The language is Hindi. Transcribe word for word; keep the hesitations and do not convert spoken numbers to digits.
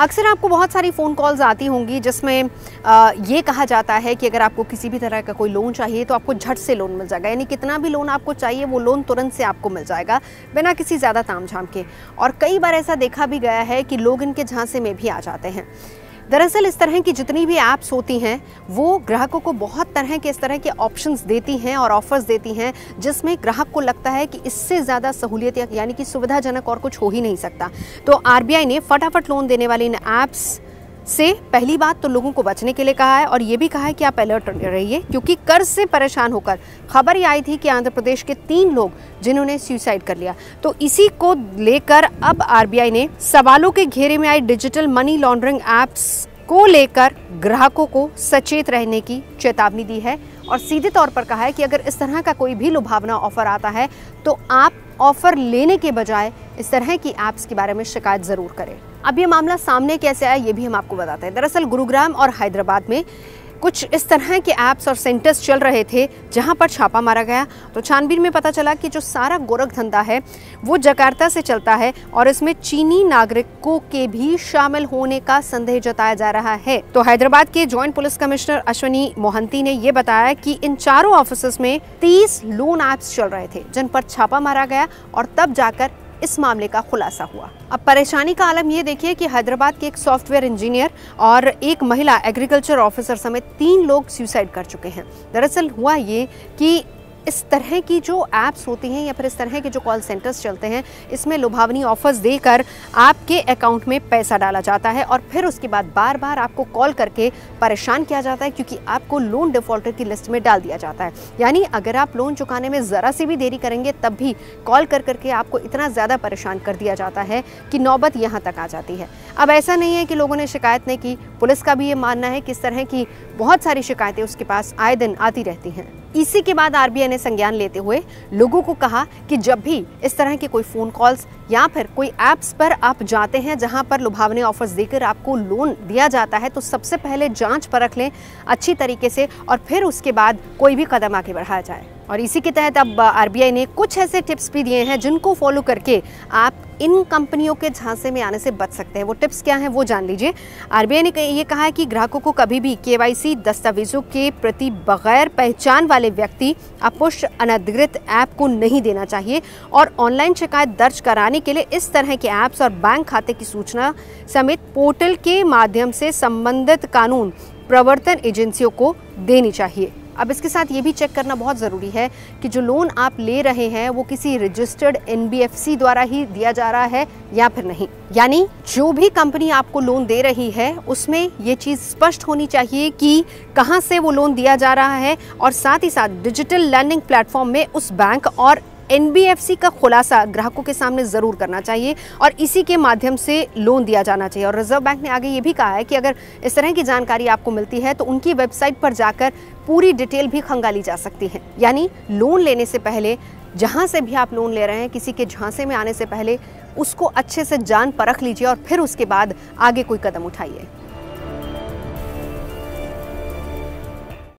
अक्सर आपको बहुत सारी फ़ोन कॉल्स आती होंगी जिसमें आ, ये कहा जाता है कि अगर आपको किसी भी तरह का कोई लोन चाहिए तो आपको झट से लोन मिल जाएगा, यानी कितना भी लोन आपको चाहिए वो लोन तुरंत से आपको मिल जाएगा बिना किसी ज़्यादा तामझाम के। और कई बार ऐसा देखा भी गया है कि लोग इनके झांसे में भी आ जाते हैं। दरअसल इस तरह की जितनी भी ऐप्स होती हैं वो ग्राहकों को बहुत तरह के इस तरह के ऑप्शंस देती हैं और ऑफर्स देती हैं जिसमें ग्राहक को लगता है कि इससे ज़्यादा सहूलियत यानी कि सुविधाजनक और कुछ हो ही नहीं सकता। तो आरबीआई ने फटाफट लोन देने वाली इन ऐप्स से पहली बात तो लोगों को बचने के लिए कहा है और ये भी कहा है कि आप अलर्ट रहिए, क्योंकि कर्ज से परेशान होकर खबर ये आई थी कि आंध्र प्रदेश के तीन लोग जिन्होंने सुसाइड कर लिया। तो इसी को लेकर अब आरबीआई ने सवालों के घेरे में आई डिजिटल मनी लॉन्ड्रिंग ऐप्स को लेकर ग्राहकों को सचेत रहने की चेतावनी दी है और सीधे तौर पर कहा है कि अगर इस तरह का कोई भी लुभावना ऑफर आता है तो आप ऑफर लेने के बजाय इस तरह की ऐप्स के बारे में शिकायत ज़रूर करें। अब ये मामला सामने कैसे आया ये भी हम आपको बताते हैं। दरअसल गुरुग्राम और हैदराबाद में कुछ इस तरह के ऐप्स और सेंटर्स चल रहे थे जहां पर छापा मारा गया। तो छानबीन में पता चला कि जो सारा गोरख धंधा है वो जकार्ता से चलता है और इसमें चीनी नागरिकों के भी शामिल होने का संदेह जताया जा रहा है। तो हैदराबाद के joint police commissioner Ashwini Mohanty ने ये बताया कि इन चारों ऑफिस में तीस लोन ऐप्स चल रहे थे जिन पर छापा मारा गया और तब जाकर इस मामले का खुलासा हुआ। अब परेशानी का आलम ये देखिए कि हैदराबाद के एक सॉफ्टवेयर इंजीनियर और एक महिला एग्रीकल्चर ऑफिसर समेत तीन लोग सुसाइड कर चुके हैं। दरअसल हुआ ये कि इस तरह की जो ऐप्स होती हैं या फिर इस तरह के जो कॉल सेंटर्स चलते हैं इसमें लुभावनी ऑफर्स देकर आपके अकाउंट में पैसा डाला जाता है और फिर उसके बाद बार बार आपको कॉल करके परेशान किया जाता है, क्योंकि आपको लोन डिफ़ॉल्टर की लिस्ट में डाल दिया जाता है। यानी अगर आप लोन चुकाने में ज़रा सी भी देरी करेंगे तब भी कॉल कर करके आपको इतना ज़्यादा परेशान कर दिया जाता है कि नौबत यहाँ तक आ जाती है। अब ऐसा नहीं है कि लोगों ने शिकायत नहीं की, पुलिस का भी ये मानना है कि इस तरह की बहुत सारी शिकायतें उसके पास आए दिन आती रहती हैं। इसी के बाद आरबीआई ने संज्ञान लेते हुए लोगों को कहा कि जब भी इस तरह के कोई फ़ोन कॉल्स या फिर कोई ऐप्स पर आप जाते हैं जहां पर लुभावने ऑफर्स देकर आपको लोन दिया जाता है तो सबसे पहले जांच परख लें अच्छी तरीके से और फिर उसके बाद कोई भी कदम आगे बढ़ाया जाए। और इसी के तहत अब आरबीआई ने कुछ ऐसे टिप्स भी दिए हैं जिनको फॉलो करके आप इन कंपनियों के झांसे में आने से बच सकते हैं। वो टिप्स क्या हैं वो जान लीजिए। आरबीआई ने ये कहा है कि ग्राहकों को कभी भी केवाईसी दस्तावेजों के प्रति बगैर पहचान वाले व्यक्ति अपुष्ट अनधिकृत ऐप को नहीं देना चाहिए और ऑनलाइन शिकायत दर्ज कराने के लिए इस तरह के ऐप्स और बैंक खाते की सूचना समेत पोर्टल के माध्यम से संबंधित कानून प्रवर्तन एजेंसियों को देनी चाहिए। अब इसके साथ ये भी चेक करना बहुत ज़रूरी है कि जो लोन आप ले रहे हैं वो किसी रजिस्टर्ड एनबीएफसी द्वारा ही दिया जा रहा है या फिर नहीं। यानी जो भी कंपनी आपको लोन दे रही है उसमें ये चीज़ स्पष्ट होनी चाहिए कि कहाँ से वो लोन दिया जा रहा है और साथ ही साथ डिजिटल लर्निंग प्लेटफॉर्म में उस बैंक और एनबीएफसी का खुलासा ग्राहकों के सामने ज़रूर करना चाहिए और इसी के माध्यम से लोन दिया जाना चाहिए। और रिजर्व बैंक ने आगे ये भी कहा है कि अगर इस तरह की जानकारी आपको मिलती है तो उनकी वेबसाइट पर जाकर पूरी डिटेल भी खंगाली जा सकती है। यानी लोन लेने से पहले जहाँ से भी आप लोन ले रहे हैं किसी के झांसे में आने से पहले उसको अच्छे से जान परख लीजिए और फिर उसके बाद आगे कोई कदम उठाइए।